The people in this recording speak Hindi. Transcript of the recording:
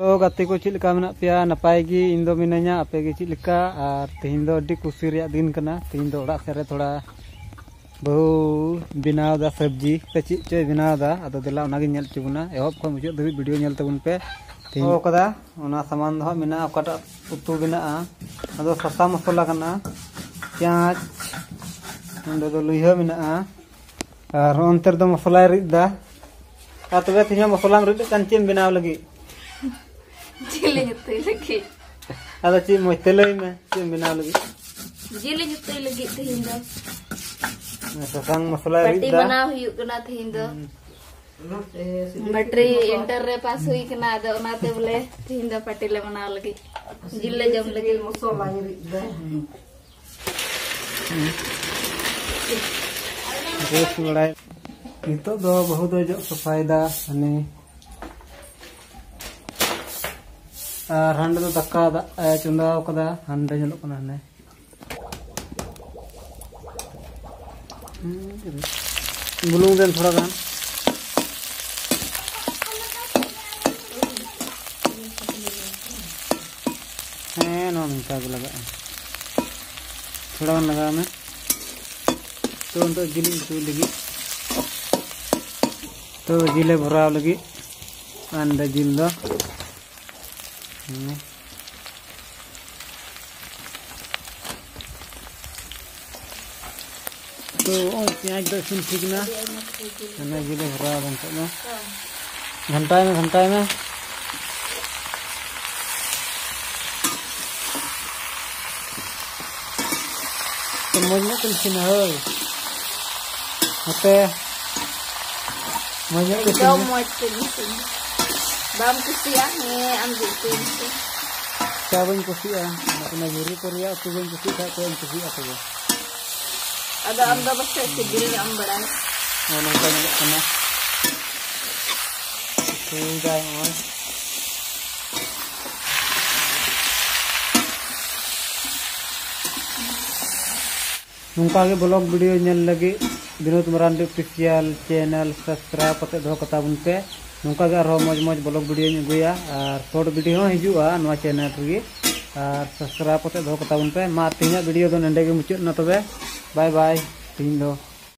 हेलो गाते को चेक लेका मेना पे नपाय गे इन दो मेनाया आपे गे चेक लेका और तेहेन दो अड्डी खुशी रे दिन कना। तेहेन दो ओड़ा सेरे थोड़ा बहु बनावदा सब्जी पे चेक चोय बनावदा आदो देला ओना गे नेल चुबना एहोब खन मुजो दबी वीडियो नेल तबन पे ओ कदा ओना सामान दो मेना ओकाटा उतु बिना आदो ससा मसाला कना प्याज ओंडो दो लुइह मेना और अंतर दो मसाला रिदा आ तबे तिया मसाला रिद कन चेम बनाव लगी जिलें तई लगी आदा ची मोय तलई में ची बिना लगी जिलें तई लगी तेहिं द ससंग मसाला रिदा पट्टी बना हुयु कना तेहिं द मटरी एंटर रे पास हुई कना आदा ओनाते बोले तेहिं द पट्टी ले बना लगी जिले जम लगी मसाला रिदा बहुत बड़ाई नितो दो बहुत जो सफायदा हने और हंडे तो दक्का चुंदा कदा हंडे जलो कना ने बुलुंग देन थोड़ा गान है ना मिनका को लगा थोड़ा लगा में तो उन तो जिलिंग तो लगी तो जिले भरा लगी अंडा जिल्दा तो और प्याज दो सुन ठीक ना हमें जिले भरा बनता ना घंटा में तो मज़े कुल सीन है होते मज़े कुल scene bam kusia ni ambil tin sabun kusia nak nak juri korea sabun kusia sabun kusia apa ya ada anda baca segini ambaran mana kena kena tinggal on nungka ke blog video nyal lagi Binod Marandi official channel subscribe kate dho kata bun pe नौका मज़ मज़ ब्लॉग वीडियो अगुया और शॉर्ट वीडियो हजूगा चैनल रे और सब्सक्राइब करते दो कताबन पे मा तेहेना वीडियो दो नंडे के मुचाद ना। तबे बाय बाय तीन दो।